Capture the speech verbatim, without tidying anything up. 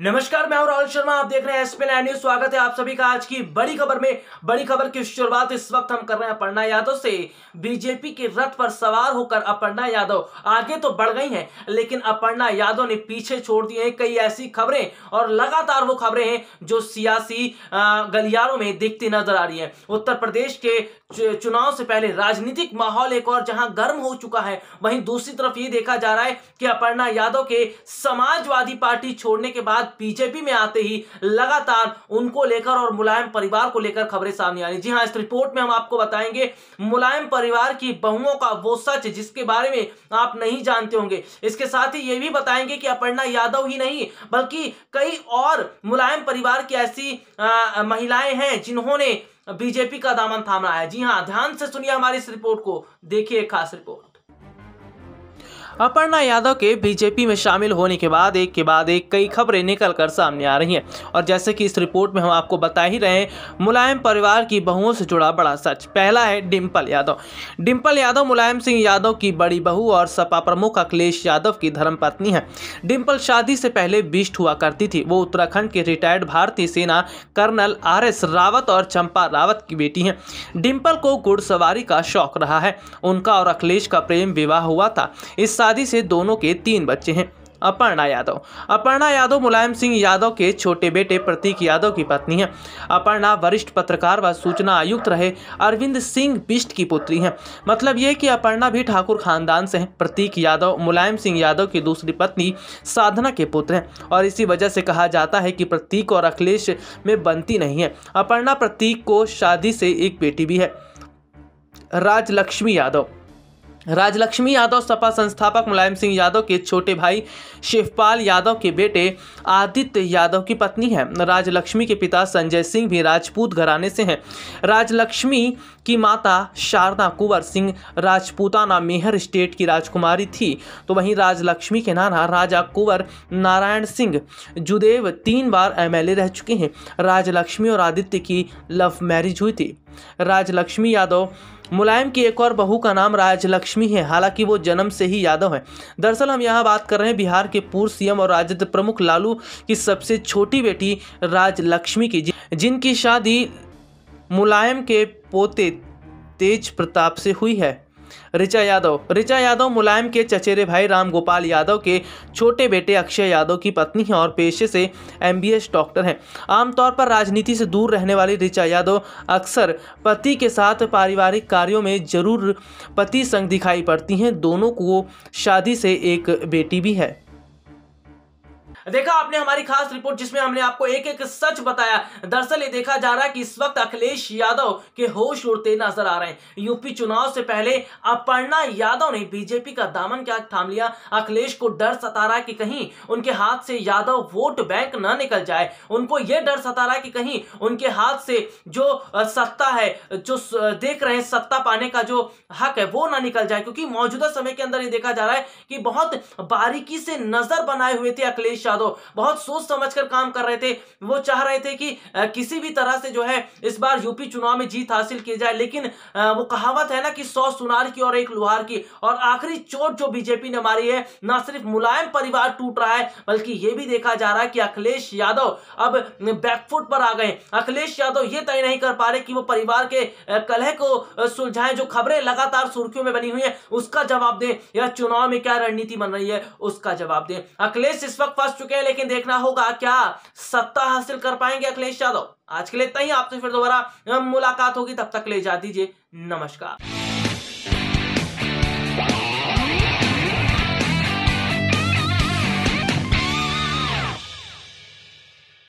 नमस्कार, मैं हूं राहुल शर्मा। आप देख रहे हैं एस पी न्यूज। स्वागत है आप सभी का आज की बड़ी खबर में। बड़ी खबर की शुरुआत इस वक्त हम कर रहे हैं अपर्णा यादव से। बीजेपी के रथ पर सवार होकर अपर्णा यादव आगे तो बढ़ गई हैं, लेकिन अपर्णा यादव ने पीछे छोड़ दिए हैं कई ऐसी खबरें, और लगातार वो खबरें हैं जो सियासी गलियारों में दिखती नजर आ रही है। उत्तर प्रदेश के चुनाव से पहले राजनीतिक माहौल एक और जहां गर्म हो चुका है, वहीं दूसरी तरफ ये देखा जा रहा है कि अपर्णा यादव के समाजवादी पार्टी छोड़ने के बाद बीजेपी में आते ही लगातार उनको लेकर और मुलायम परिवार को लेकर खबरें सामने आ रही। जी हां, इस रिपोर्ट में हम आपको बताएंगे मुलायम परिवार की बहुओं का वो सच जिसके बारे में आप नहीं जानते होंगे। इसके साथ ही ये भी बताएंगे कि अपर्णा यादव ही नहीं बल्कि कई और मुलायम परिवार की ऐसी आ, महिलाएं हैं जिन्होंने बीजेपी का दामन थामा है। जी हां, ध्यान से सुनिए हमारी इस रिपोर्ट को, देखिए खास रिपोर्ट। अपर्णा यादव के बीजेपी में शामिल होने के बाद एक के बाद एक कई खबरें निकलकर सामने आ रही हैं, और जैसे कि इस रिपोर्ट में हम आपको बता ही रहे हैं, मुलायम परिवार की बहुओं से जुड़ा बड़ा सच। पहला है डिंपल यादव। डिंपल यादव मुलायम सिंह यादव की बड़ी बहू और सपा प्रमुख अखिलेश यादव की धर्मपत्नी है। डिंपल शादी से पहले बिष्ट हुआ करती थी। वो उत्तराखंड के रिटायर्ड भारतीय सेना कर्नल आर एस रावत और चंपा रावत की बेटी हैं। डिंपल को घुड़सवारी का शौक रहा है। उनका और अखिलेश का प्रेम विवाह हुआ था। इस शादी से दोनों के तीन बच्चे हैं। अपर्णा यादव अपर्णा यादव मुलायम सिंह यादव के छोटे बेटे प्रतीक यादव की पत्नी हैं। अपर्णा वरिष्ठ पत्रकार व सूचना आयुक्त रहे अरविंद सिंह बिष्ट की पुत्री हैं। मतलब ये कि अपर्णा भी ठाकुर खानदान से हैं। प्रतीक यादव मुलायम सिंह यादव की दूसरी पत्नी साधना के पुत्र हैं, और इसी वजह से कहा जाता है कि प्रतीक और अखिलेश में बनती नहीं है। अपर्णा प्रतीक को शादी से एक बेटी भी है। राजलक्ष्मी यादव राजलक्ष्मी यादव सपा संस्थापक मुलायम सिंह यादव के छोटे भाई शिवपाल यादव के बेटे आदित्य यादव की पत्नी है। राजलक्ष्मी के पिता संजय सिंह भी राजपूत घराने से हैं। राजलक्ष्मी की माता शारदा कुंवर सिंह राजपूताना मेहर स्टेट की राजकुमारी थी, तो वहीं राजलक्ष्मी के नाना राजा कुंवर नारायण सिंह जुदेव तीन बार एम एल ए रह चुके हैं। राजलक्ष्मी और आदित्य की लव मैरिज हुई थी। राजलक्ष्मी यादव मुलायम की एक और बहू का नाम राजलक्ष्मी है, हालांकि वो जन्म से ही यादव है। दरअसल हम यहाँ बात कर रहे हैं बिहार के पूर्व सी एम और राजद प्रमुख लालू की सबसे छोटी बेटी राजलक्ष्मी की, जिनकी शादी मुलायम के पोते तेज प्रताप से हुई है। रिचा यादव रिचा यादव मुलायम के चचेरे भाई राम गोपाल यादव के छोटे बेटे अक्षय यादव की पत्नी हैं और पेशे से M B B S doctor हैं। आमतौर पर राजनीति से दूर रहने वाली रिचा यादव अक्सर पति के साथ पारिवारिक कार्यों में जरूर पति संग दिखाई पड़ती हैं। दोनों को शादी से एक बेटी भी है। देखा आपने हमारी खास रिपोर्ट जिसमें हमने आपको एक एक सच बताया। दरअसल ये देखा जा रहा है कि इस वक्त अखिलेश यादव के होश उड़ते नजर आ रहे हैं। यूपी चुनाव से पहले अपर्णा यादव ने बीजेपी का दामन क्या थाम लिया। अखिलेश को डर सता रहा है कि कहीं उनके हाथ से यादव वोट बैंक ना निकल जाए। उनको यह डर सता रहा है कि कहीं उनके हाथ से जो सत्ता है, जो देख रहे हैं सत्ता पाने का जो हक है, वो ना निकल जाए, क्योंकि मौजूदा समय के अंदर ये देखा जा रहा है कि बहुत बारीकी से नजर बनाए हुए थे अखिलेश। बहुत सोच समझकर काम कर रहे थे। वो चाह रहे थे कि किसी भी तरह से जो है इस बार यूपी चुनाव में जीत हासिल की जाए, लेकिन वो कहावत है ना कि सौ सुनार की और एक लोहार की, और आखिरी चोट जो बीजेपी ने मारी है, ना सिर्फ मुलायम परिवार टूट रहा है बल्कि ये भी देखा जा रहा है कि अखिलेश यादव अब बैकफुट पर आ गए। अखिलेश यादव ये तय नहीं कर पा रहे कि वो परिवार के कलह को सुलझाएं। जो खबरें लगातार सुर्खियों में बनी हुई है उसका जवाब दें, या चुनाव में क्या रणनीति बन रही है उसका जवाब दें। अखिलेश इस वक्त फंस चुके हैं, लेकिन देखना होगा क्या सत्ता हासिल कर पाएंगे अखिलेश यादव। आज के लिए इतना ही। आपसे फिर दोबारा मुलाकात होगी, तब तक ले जा दीजिए। नमस्कार।